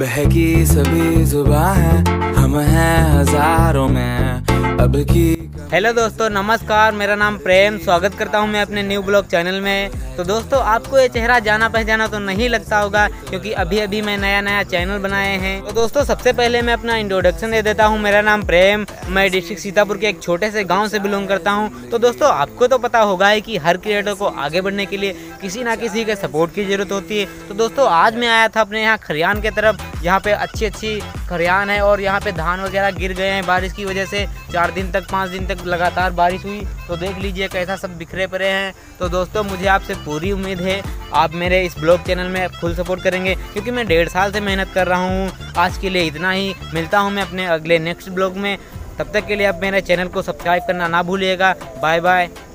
बहकी सभी जुबां है, हम हैं हजारों में अब की। हेलो दोस्तों, नमस्कार। मेरा नाम प्रेम, स्वागत करता हूं मैं अपने न्यू ब्लॉग चैनल में। तो दोस्तों, आपको ये चेहरा जाना पहचाना तो नहीं लगता होगा, क्योंकि अभी अभी मैं नया चैनल बनाए हैं। तो दोस्तों, सबसे पहले मैं अपना इंट्रोडक्शन दे देता हूं। मेरा नाम प्रेम, मैं डिस्ट्रिक्ट सीतापुर के एक छोटे से गाँव से बिलोंग करता हूँ। तो दोस्तों, आपको तो पता होगा है कि हर क्रिएटर को आगे बढ़ने के लिए किसी ना किसी के सपोर्ट की जरूरत होती है। तो दोस्तों, आज मैं आया था अपने यहाँ खरियान की तरफ। यहाँ पे अच्छी खरियान है और यहाँ पे धान वगैरह गिर गए हैं बारिश की वजह से। 4 दिन तक 5 दिन तक लगातार बारिश हुई, तो देख लीजिए कैसा सब बिखरे पड़े हैं। तो दोस्तों, मुझे आपसे पूरी उम्मीद है आप मेरे इस ब्लॉग चैनल में फुल सपोर्ट करेंगे, क्योंकि मैं 1.5 साल से मेहनत कर रहा हूँ। आज के लिए इतना ही, मिलता हूँ मैं अपने अगले नेक्स्ट ब्लॉग में। तब तक के लिए आप मेरे चैनल को सब्सक्राइब करना ना भूलिएगा। Bye bye.